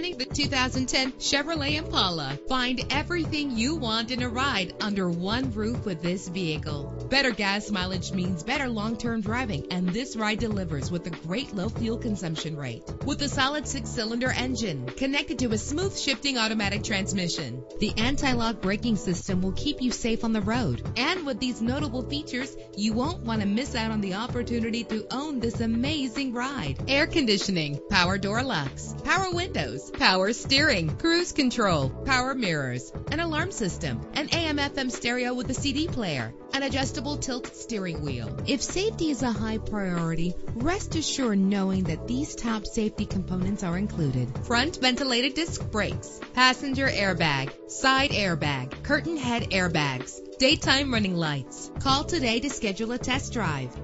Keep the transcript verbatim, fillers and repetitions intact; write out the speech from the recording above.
Presenting the two thousand ten Chevrolet Impala. Find everything you want in a ride under one roof with this vehicle. Better gas mileage means better long-term driving, and this ride delivers with a great low fuel consumption rate. With a solid six-cylinder engine connected to a smooth shifting automatic transmission, the anti-lock braking system will keep you safe on the road. And with these notable features, you won't want to miss out on the opportunity to own this amazing ride. Air conditioning, power door locks, power windows, power steering, cruise control, power mirrors, an alarm system, an A M F M stereo with a C D player, an adjustable tilt steering wheel. If safety is a high priority, rest assured knowing that these top safety components are included: front ventilated disc brakes, passenger airbag, side airbag, curtain head airbags, daytime running lights. Call today to schedule a test drive.